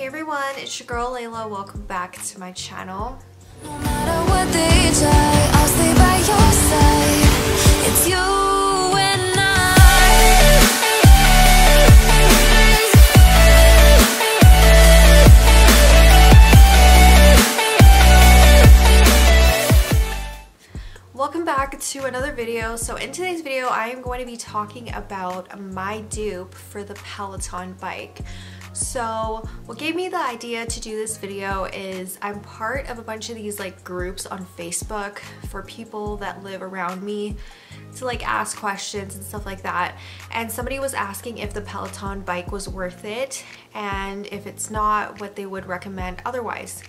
Hey everyone, it's your girl Layla. Welcome back to my channel. No matter what they try, I'll stay by your side. It's you and I. Welcome back to another video. So in today's video, I am going to be talking about my dupe for the Peloton bike. So what gave me the idea to do this video is I'm part of a bunch of these like groups on Facebook for people that live around me to like ask questions and stuff like that. And somebody was asking if the Peloton bike was worth it, and if it's not, what they would recommend otherwise.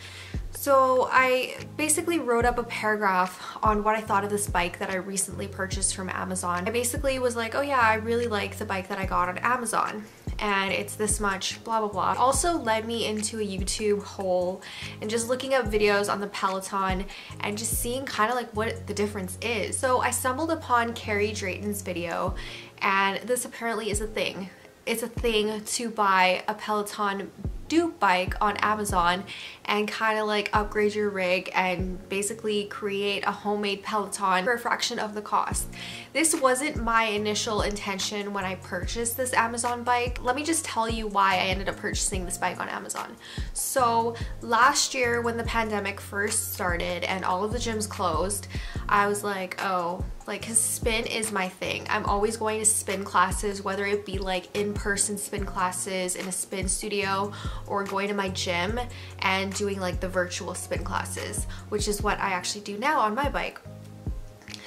So I basically wrote up a paragraph on what I thought of this bike that I recently purchased from Amazon. I basically was like, oh yeah, I really like the bike that I got on Amazon, and it's this much, blah blah blah. It also led me into a YouTube hole and just looking up videos on the Peloton and just seeing kind of like what the difference is. So I stumbled upon Carrie Drayton's video, and this apparently is a thing. It's a thing to buy a Peloton dupe bike on Amazon and kind of like upgrade your rig and basically create a homemade Peloton for a fraction of the cost. This wasn't my initial intention when I purchased this Amazon bike. Let me just tell you why I ended up purchasing this bike on Amazon. So last year when the pandemic first started and all of the gyms closed, I was like, oh, like, 'cause spin is my thing. I'm always going to spin classes, whether it be like in-person spin classes in a spin studio or going to my gym and doing like the virtual spin classes, which is what I actually do now on my bike.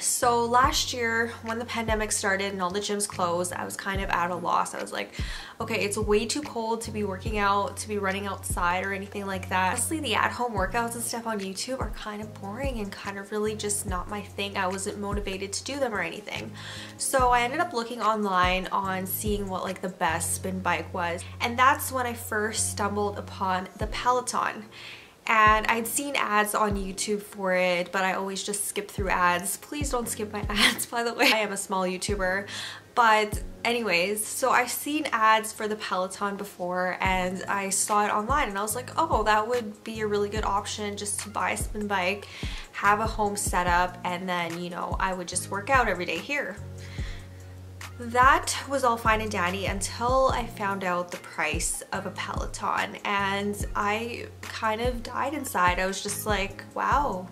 So last year when the pandemic started and all the gyms closed, I was kind of at a loss. I was like, okay, it's way too cold to be working out, to be running outside or anything like that. Honestly, the at-home workouts and stuff on YouTube are kind of boring and kind of really just not my thing. I wasn't motivated to do them or anything. So I ended up looking online on seeing what like the best spin bike was. And that's when I first stumbled upon the Peloton. And I'd seen ads on YouTube for it, but I always just skip through ads. Please don't skip my ads, by the way. I am a small YouTuber. But anyways, so I've seen ads for the Peloton before, and I saw it online and I was like, oh, that would be a really good option, just to buy a spin bike, have a home setup, and then, you know, I would just work out every day here. That was all fine and dandy until I found out the price of a Peloton, and I kind of died inside. I was just like, wow,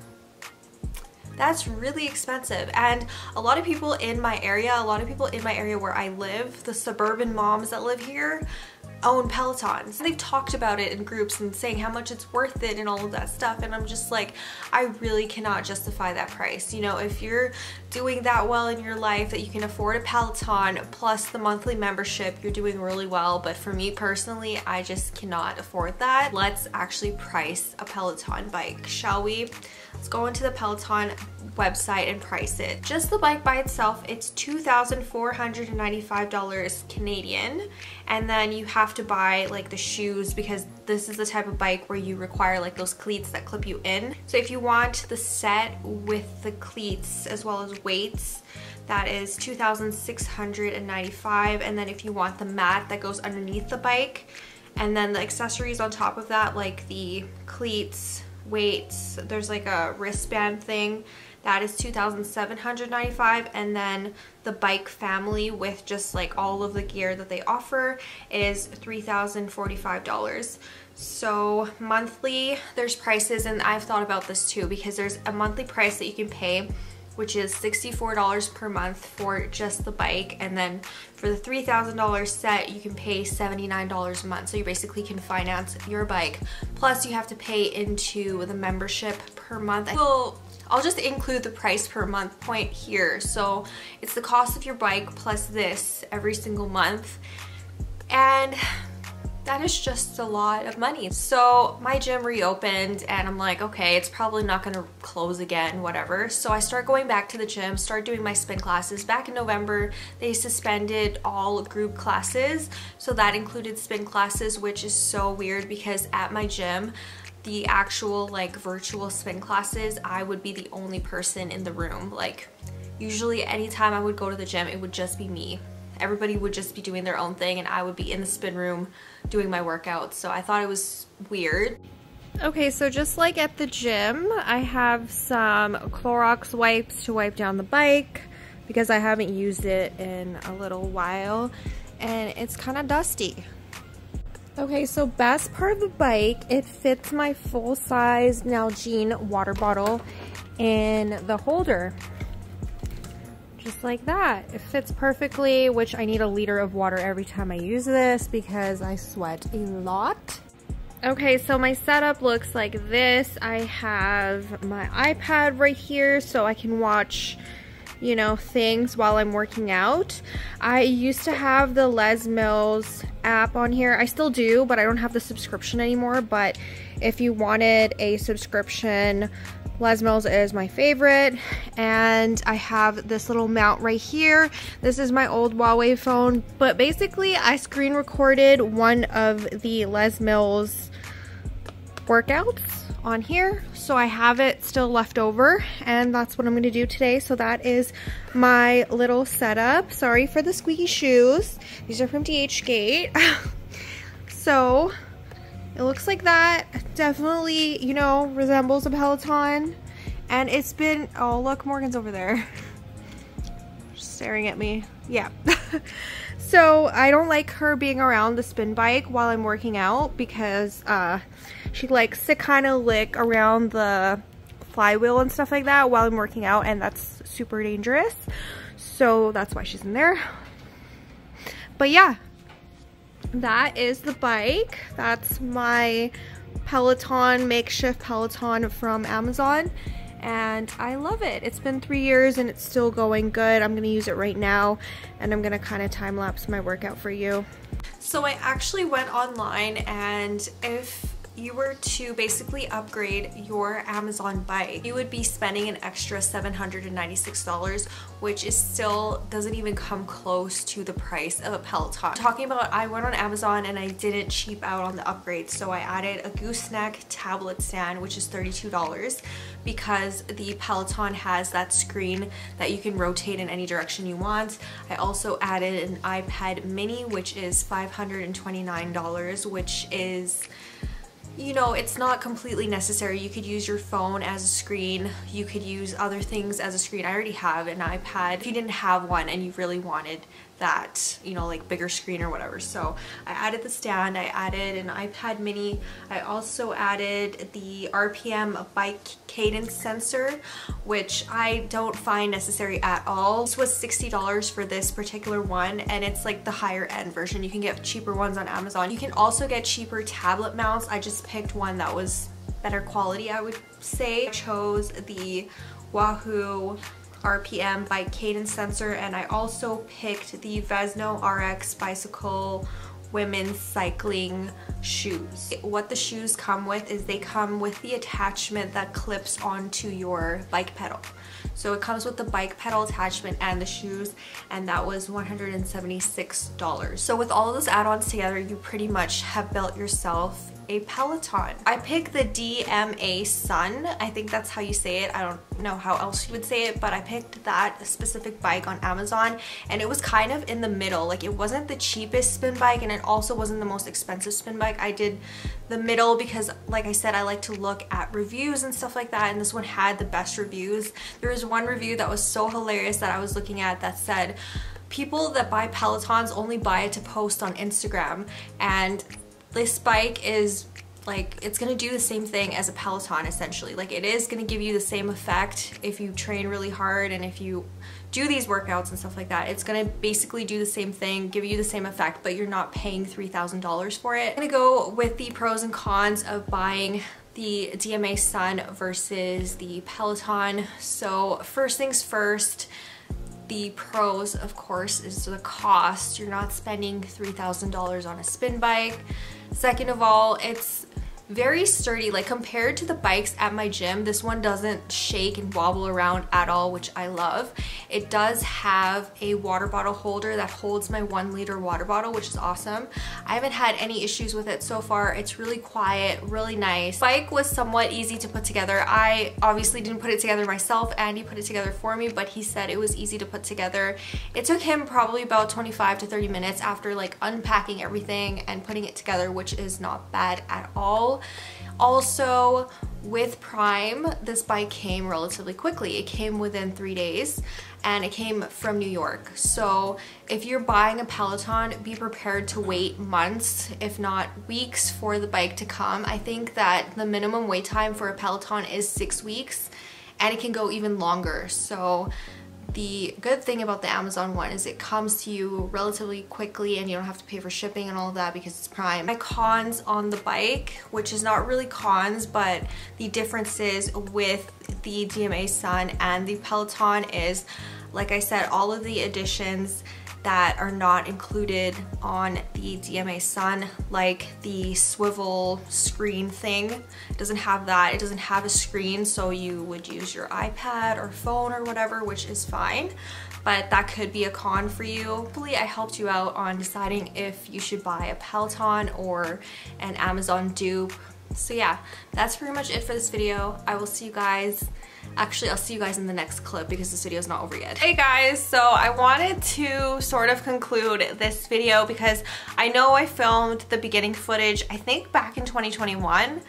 that's really expensive. And a lot of people in my area, where I live, the suburban moms that live here, own Pelotons. They've talked about it in groups and saying how much it's worth it and all of that stuff, and I'm just like, I really cannot justify that price. You know, if you're doing that well in your life that you can afford a Peloton plus the monthly membership, you're doing really well. But for me personally, I just cannot afford that. Let's actually price a Peloton bike, shall we? Let's go into the Peloton website and price it. Just the bike by itself, it's $2,495 Canadian, and then you have to buy like the shoes, because this is the type of bike where you require like those cleats that clip you in. So if you want the set with the cleats as well as weights, that is $2,695, and then if you want the mat that goes underneath the bike, and then the accessories on top of that, like the cleats, weights, there's like a wristband thing, that is $2,795, and then the bike family with just like all of the gear that they offer is $3,045. So monthly, there's prices, and I've thought about this too, because there's a monthly price that you can pay, which is $64 per month for just the bike, and then for the $3,000 set you can pay $79 a month. So you basically can finance your bike, plus you have to pay into the membership per month. I'll just include the price per month point here. So it's the cost of your bike plus this every single month, and that is just a lot of money. So my gym reopened and I'm like, okay, it's probably not gonna close again, whatever. So I start going back to the gym, start doing my spin classes. Back in November, they suspended all group classes. So that included spin classes, which is so weird, because at my gym, the actual like virtual spin classes, I would be the only person in the room. Like usually anytime I would go to the gym, it would just be me. everybody would just be doing their own thing and I would be in the spin room doing my workouts. So I thought it was weird. Okay, so just like at the gym, I have some Clorox wipes to wipe down the bike because I haven't used it in a little while and it's kind of dusty. Okay, so best part of the bike, it fits my full-size Nalgene water bottle in the holder. Just like that. It fits perfectly, which I need a liter of water every time I use this because I sweat a lot. Okay, so my setup looks like this. I have my iPad right here so I can watch, you know, things while I'm working out. I used to have the Les Mills app on here. I still do, but I don't have the subscription anymore. But if you wanted a subscription, Les Mills is my favorite. And I have this little mount right here. This is my old Huawei phone, but basically I screen recorded one of the Les Mills workouts on here, so I have it still left over, and that's what I'm going to do today. So that is my little setup. Sorry for the squeaky shoes, these are from DHgate. So it looks like that. Definitely, you know, resembles a Peloton. And it's been, oh look, Morgan's over there staring at me. Yeah. So I don't like her being around the spin bike while I'm working out because she likes to kind of lick around the flywheel and stuff like that while I'm working out, and that's super dangerous. So that's why she's in there. But yeah, that is the bike. That's my Peloton, makeshift Peloton from Amazon. And I love it. It's been 3 years and it's still going good. I'm gonna use it right now and I'm gonna kind of time lapse my workout for you. So I actually went online, and if you were to basically upgrade your Amazon bike, you would be spending an extra $796, which is still doesn't even come close to the price of a Peloton. Talking about, I went on Amazon and I didn't cheap out on the upgrades, so I added a gooseneck tablet stand, which is $32, because the Peloton has that screen that you can rotate in any direction you want. I also added an iPad mini, which is $529, which is, you know, it's not completely necessary. You could use your phone as a screen. You could use other things as a screen. I already have an iPad. If you didn't have one and you really wanted that, you know, like bigger screen or whatever. So I added the stand. I added an iPad mini. I also added the RPM Bike Cadence Sensor, which I don't find necessary at all. This was $60 for this particular one, and it's like the higher end version. You can get cheaper ones on Amazon. You can also get cheaper tablet mounts. I just picked one that was better quality, I would say. I chose the Wahoo RPM Bike Cadence Sensor, and I also picked the Vesno RX Bicycle Women's Cycling Shoes. What the shoes come with is they come with the attachment that clips onto your bike pedal. So it comes with the bike pedal attachment and the shoes, and that was $176. So with all of those add-ons together, you pretty much have built yourself a Peloton. I picked the DMASUN. I think that's how you say it. I don't know how else you would say it, but I picked that specific bike on Amazon, and it was kind of in the middle. Like, it wasn't the cheapest spin bike and it also wasn't the most expensive spin bike. I did the middle because, like I said, I like to look at reviews and stuff like that, and this one had the best reviews. There was one review that was so hilarious that I was looking at that said, people that buy Pelotons only buy it to post on Instagram, and this bike is like, it's gonna do the same thing as a Peloton essentially. Like, it is gonna give you the same effect if you train really hard and if you do these workouts and stuff like that. It's gonna basically do the same thing, give you the same effect, but you're not paying $3,000 for it. I'm gonna go with the pros and cons of buying the DMASUN versus the Peloton. So first things first, the pros, of course, is the cost. You're not spending $3,000 on a spin bike. Second of all, it's very sturdy. Like compared to the bikes at my gym, this one doesn't shake and wobble around at all, which I love. It does have a water bottle holder that holds my 1 liter water bottle, which is awesome. I haven't had any issues with it so far. It's really quiet, really nice. Bike was somewhat easy to put together. I obviously didn't put it together myself. Andy put it together for me, but he said it was easy to put together. It took him probably about 25 to 30 minutes after like unpacking everything and putting it together, which is not bad at all. Also, with Prime, this bike came relatively quickly. It came within 3 days and it came from New York. So if you're buying a Peloton, be prepared to wait months, if not weeks, for the bike to come. I think that the minimum wait time for a Peloton is 6 weeks and it can go even longer. So the good thing about the Amazon one is it comes to you relatively quickly and you don't have to pay for shipping and all of that because it's Prime. My cons on the bike, which is not really cons, but the differences with the DMASUN and the Peloton is, like I said, all of the additions that are not included on the DMASUN, like the swivel screen thing. It doesn't have that. It doesn't have a screen, so you would use your iPad or phone or whatever, which is fine, but that could be a con for you. Hopefully I helped you out on deciding if you should buy a Peloton or an Amazon dupe. So yeah, that's pretty much it for this video. I will see you guys. Actually, I'll see you guys in the next clip because this video is not over yet. Hey guys, so I wanted to sort of conclude this video because I know I filmed the beginning footage, I think back in 2021.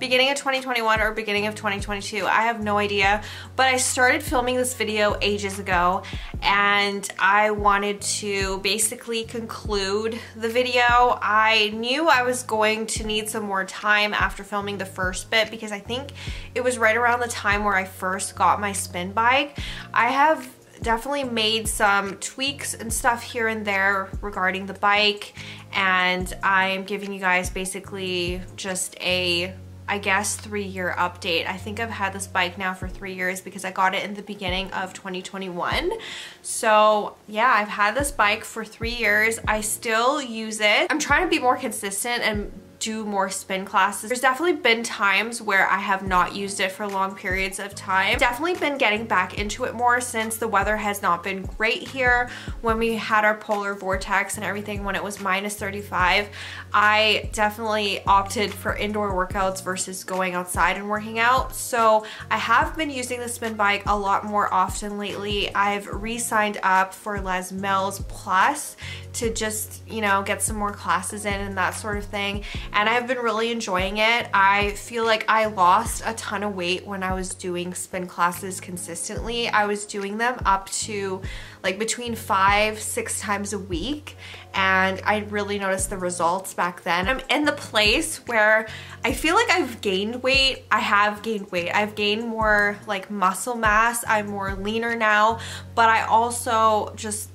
Beginning of 2021 or beginning of 2022, I have no idea, but I started filming this video ages ago and I wanted to basically conclude the video. I knew I was going to need some more time after filming the first bit because I think it was right around the time where I first got my spin bike. I have definitely made some tweaks and stuff here and there regarding the bike, and I'm giving you guys basically just a, I guess, 3-year update. I think I've had this bike now for 3 years because I got it in the beginning of 2021. So yeah, I've had this bike for 3 years. I still use it. I'm trying to be more consistent and do more spin classes. There's definitely been times where I have not used it for long periods of time. Definitely been getting back into it more since the weather has not been great here. When we had our polar vortex and everything, when it was minus 35, I definitely opted for indoor workouts versus going outside and working out. So I have been using the spin bike a lot more often lately. I've re-signed up for Les Mills Plus to just, you know, get some more classes in and that sort of thing. And I've been really enjoying it. I feel like I lost a ton of weight when I was doing spin classes consistently. I was doing them up to like between 5-6 times a week, and I really noticed the results back then. I'm in the place where I feel like I've gained weight. I have gained weight. I've gained more like muscle mass. I'm more leaner now, but I also just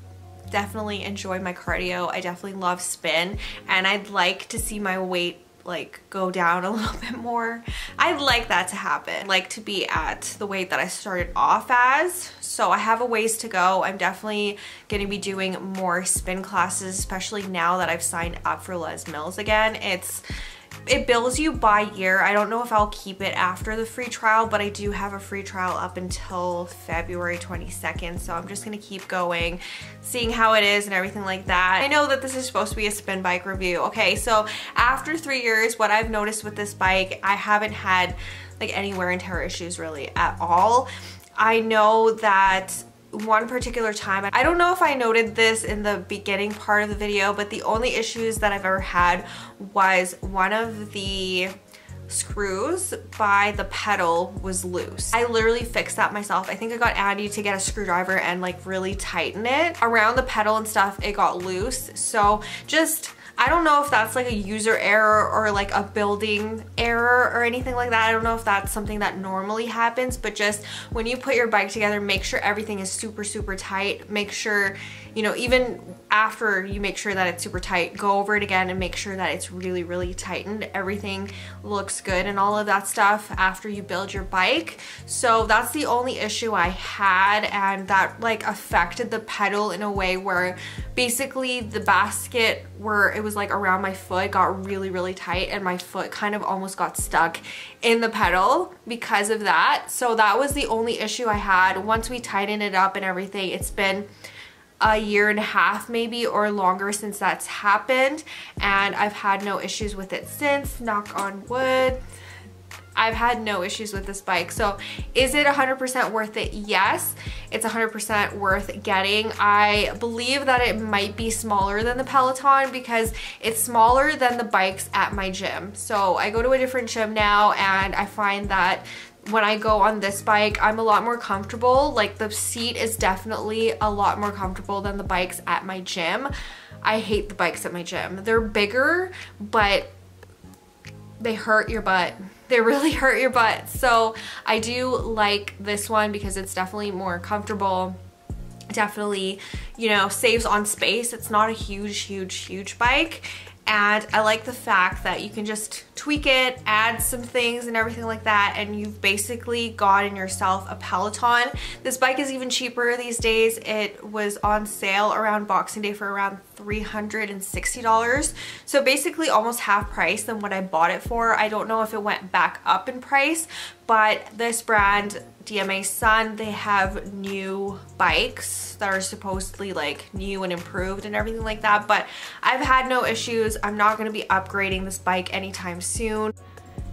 definitely enjoy my cardio. I definitely love spin, and I'd like to see my weight like go down a little bit more. I'd like that to happen. I'd like to be at the weight that I started off as. So I have a ways to go. I'm definitely going to be doing more spin classes, especially now that I've signed up for Les Mills again. It bills you by year. I don't know if I'll keep it after the free trial, but I do have a free trial up until February 22nd. So I'm just gonna keep going, seeing how it is and everything like that. I know that this is supposed to be a spin bike review. Okay, so after 3 years, what I've noticed with this bike, I haven't had like any wear and tear issues really at all. I know that one particular time, I don't know if I noted this in the beginning part of the video, but the only issues that I've ever had was one of the screws by the pedal was loose. I literally fixed that myself. I think I got Andy to get a screwdriver and like really tighten it around the pedal and stuff. It got loose. So just, I don't know if that's like a user error or like a building error or anything like that. I don't know if that's something that normally happens, but just when you put your bike together, make sure everything is super, super tight. Make sure you know, even after you make sure that it's super tight, go over it again and make sure that it's really, really tightened. Everything looks good and all of that stuff after you build your bike. So that's the only issue I had, and that like affected the pedal in a way where basically the basket where it was like around my foot got really, really tight, and my foot kind of almost got stuck in the pedal because of that. So that was the only issue I had. Once we tightened it up and everything, it's been a year and a half maybe or longer since that's happened, and I've had no issues with it since. Knock on wood, I've had no issues with this bike. So is it 100% worth it? Yes, it's 100% worth getting. I believe that it might be smaller than the Peloton because it's smaller than the bikes at my gym. So I go to a different gym now, and I find that when I go on this bike, I'm a lot more comfortable. Like the seat is definitely a lot more comfortable than the bikes at my gym. I hate the bikes at my gym. They're bigger, but they hurt your butt. They really hurt your butt. So I do like this one because it's definitely more comfortable. Definitely, you know, saves on space. It's not a huge, huge, huge bike. And I like the fact that you can just tweak it, add some things and everything like that, and you've basically gotten yourself a Peloton. This bike is even cheaper these days. It was on sale around Boxing Day for around $360. So basically almost half price than what I bought it for. I don't know if it went back up in price, but this brand, DMASUN, they have new bikes that are supposedly like new and improved and everything like that, but I've had no issues. I'm not going to be upgrading this bike anytime soon.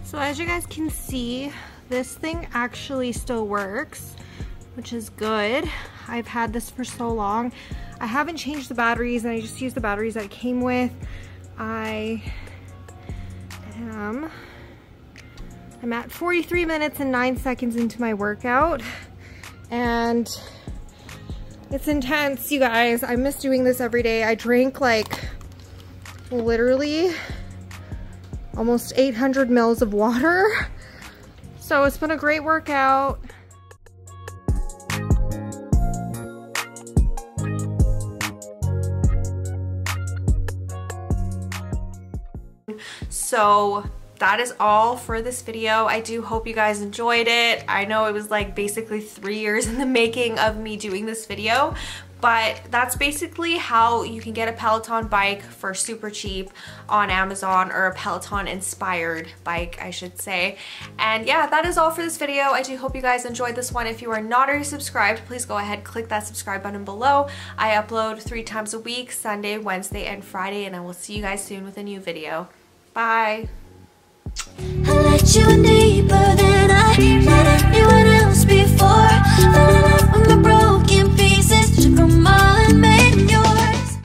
So as you guys can see, this thing actually still works, which is good. I've had this for so long. I haven't changed the batteries, and I just used the batteries that it came with. I'm at 43 minutes and 9 seconds into my workout, and it's intense, you guys. I miss doing this every day. I drink like literally almost 800 mils of water. So it's been a great workout. So that is all for this video. I do hope you guys enjoyed it. I know it was like basically 3 years in the making of me doing this video, but that's basically how you can get a Peloton bike for super cheap on Amazon, or a Peloton inspired bike, I should say. And yeah, that is all for this video. I do hope you guys enjoyed this one. If you are not already subscribed, please go ahead, click that subscribe button below. I upload 3 times a week, Sunday, Wednesday, and Friday, and I will see you guys soon with a new video. Bye. I let you in.